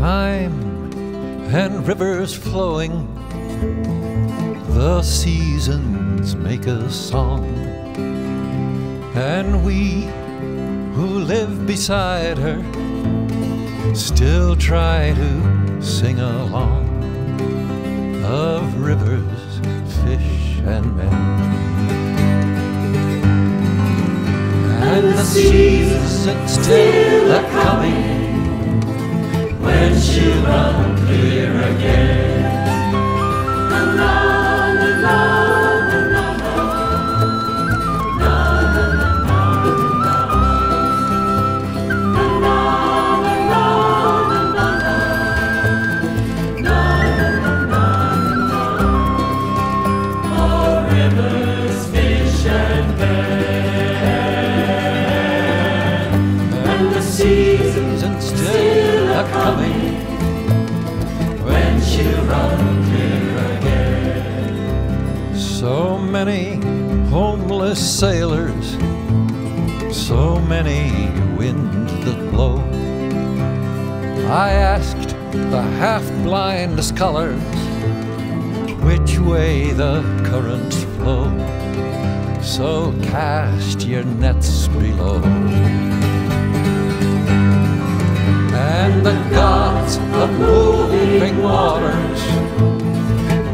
time and rivers flowing, the seasons make a song, and we who live beside her still try to sing along, of rivers, fish, and men. And the seasons still are coming, when she'll run clear again. So many homeless sailors, so many winds that blow. I asked the half-blind scholars which way the currents flow, so cast your nets below. And the gods of moving waters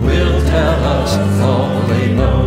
will tell us all they know.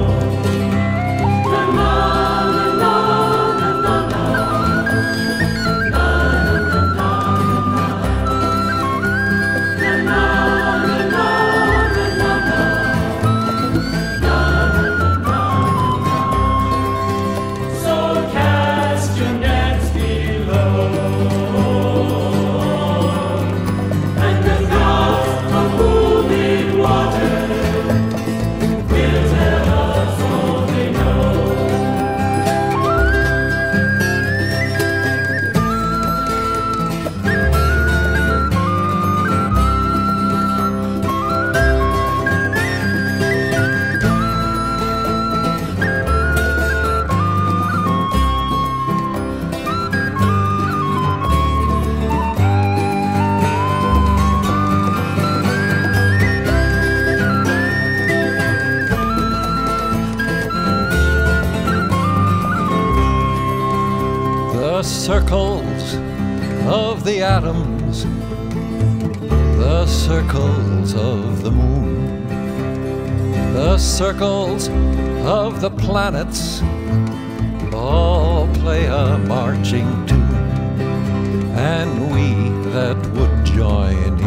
The circles of the atoms, the circles of the moon, the circles of the planets all play a marching tune, and we that would join